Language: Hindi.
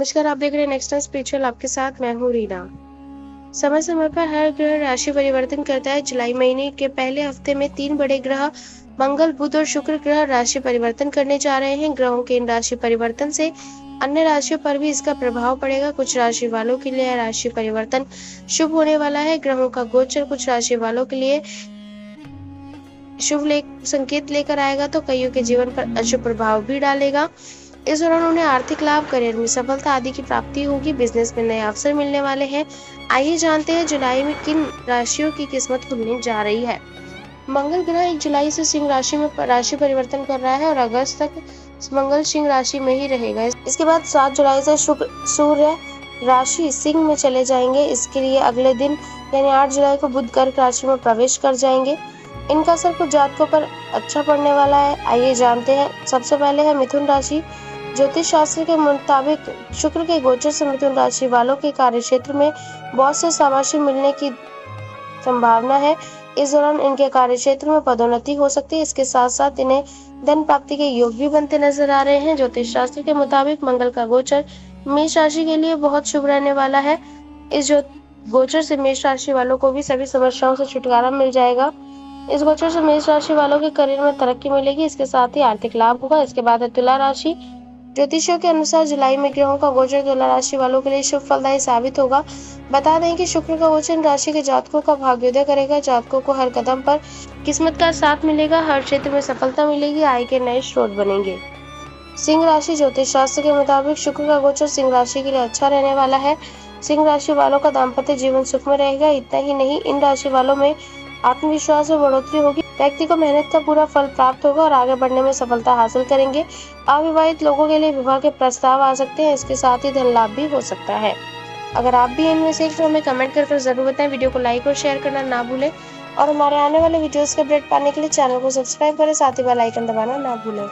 नमस्कार, आप देख रहे हैं नेक्स्ट टाइम स्पिरिचुअल, आपके साथ मैं हूं रीना। समय समय पर हर ग्रह राशि परिवर्तन करता है। जुलाई महीने के पहले हफ्ते में 3 बड़े ग्रह मंगल, बुध और शुक्र ग्रह राशि परिवर्तन करने जा रहे हैं। ग्रहों के इन राशि परिवर्तन से अन्य राशियों पर भी इसका प्रभाव पड़ेगा। कुछ राशि वालों के लिए राशि परिवर्तन शुभ होने वाला है। ग्रहों का गोचर कुछ राशि वालों के लिए शुभ संकेत लेकर आएगा तो कईयों के जीवन पर अशुभ प्रभाव भी डालेगा। इस दौरान उन्हें आर्थिक लाभ, करियर में सफलता आदि की प्राप्ति होगी। बिजनेस में नए अवसर मिलने वाले हैं। आइए जानते हैं जुलाई में किन राशियों की किस्मत खुलने जा रही है। मंगल ग्रह 1 जुलाई से सिंह राशि में राशि परिवर्तन कर रहा है और अगस्त तक मंगल सिंह राशि में ही रहेगा। इसके बाद 7 जुलाई से सूर्य राशि सिंह में चले जाएंगे। इसके लिए अगले दिन यानी 8 जुलाई को बुध कर्क राशि में प्रवेश कर जाएंगे। इनका असर कुछ जातकों पर अच्छा पड़ने वाला है। आइए जानते हैं। सबसे पहले है मिथुन राशि। ज्योतिष शास्त्र के मुताबिक शुक्र के गोचर से मिथुन राशि वालों के कार्यक्षेत्र में बहुत से शाबाशी मिलने की संभावना है। इस दौरान इनके कार्यक्षेत्र में पदोन्नति हो सकती है। इसके साथ साथ इन्हें धन प्राप्ति के योग भी बनते नजर आ रहे हैं। ज्योतिष शास्त्र के मुताबिक मंगल का गोचर मेष राशि के लिए बहुत शुभ रहने वाला है। इस गोचर से मेष राशि वालों को भी सभी समस्याओं से छुटकारा मिल जाएगा। इस गोचर से मेष राशि वालों के करियर में तरक्की मिलेगी। इसके साथ ही आर्थिक लाभ होगा। इसके बाद है तुला राशि। ज्योतिषियों के अनुसार जुलाई में ग्रहों का गोचर तुला राशि वालों के लिए शुभ फलदायी साबित होगा। बता दें कि शुक्र का गोचर राशि के जातकों का भाग्योदय करेगा। जातकों को हर कदम पर किस्मत का साथ मिलेगा। हर क्षेत्र में सफलता मिलेगी। आय के नए स्रोत बनेंगे। सिंह राशि। ज्योतिष शास्त्र के मुताबिक शुक्र का गोचर सिंह राशि के लिए अच्छा रहने वाला है। सिंह राशि वालों का दाम्पत्य जीवन सुख में रहेगा। इतना ही नहीं, इन राशि वालों में आत्मविश्वास में बढ़ोतरी होगी। व्यक्ति को मेहनत का पूरा फल प्राप्त होगा और आगे बढ़ने में सफलता हासिल करेंगे। अविवाहित लोगों के लिए विवाह के प्रस्ताव आ सकते हैं। इसके साथ ही धन लाभ भी हो सकता है। अगर आप भी इनमें से तो हमें कमेंट करके जरूर बताएं। वीडियो को लाइक और शेयर करना ना भूलें और हमारे आने वाले वीडियोस का अपडेट पाने के लिए चैनल को सब्सक्राइब करें। साथ ही बेल आइकन दबाना ना भूलें।